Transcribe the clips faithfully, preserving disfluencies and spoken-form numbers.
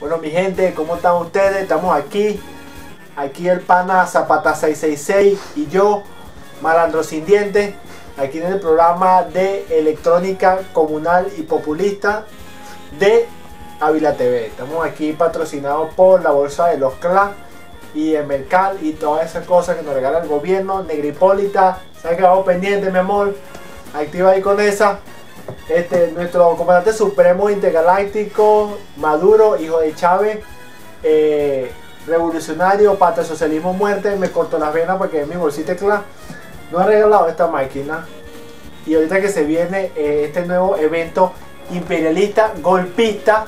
Bueno, mi gente, ¿cómo están ustedes? Estamos aquí, aquí el pana Zapata seiscientos sesenta y seis y yo, Malandro Sin Dientes, aquí en el programa de electrónica comunal y populista de Ávila T V. Estamos aquí patrocinados por la bolsa de los C L A S y el Mercal y todas esas cosas que nos regala el gobierno. Negripólita, se ha quedado pendiente, mi amor, activa ahí con esa. Este, nuestro comandante supremo intergaláctico, Maduro, hijo de Chávez, eh, revolucionario, pata socialismo, muerte, me cortó las venas porque es mi bolsita C L A S. No ha regalado esta máquina y ahorita que se viene eh, este nuevo evento imperialista, golpista,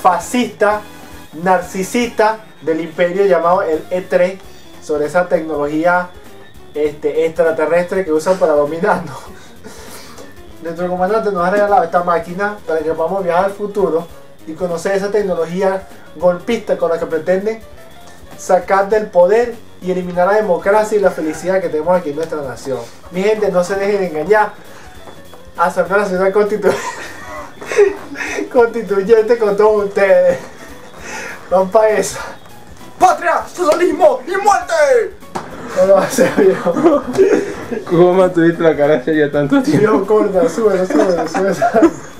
fascista, narcisista del imperio llamado el E tres, sobre esa tecnología este, extraterrestre que usan para dominarnos. Nuestro comandante nos ha regalado esta máquina para que podamos viajar al futuro y conocer esa tecnología golpista con la que pretenden sacar del poder y eliminar la democracia y la felicidad que tenemos aquí en nuestra nación. Mi gente, no se dejen engañar. Asamblea Nacional Constitu... Constituyente con todos ustedes. Van para esa. ¡Patria, socialismo y muerte! No lo hace, viejo. ¿Cómo mantuviste la cara seria tanto tiempo? Dios, corta, súbelo, súbelo, súbelo.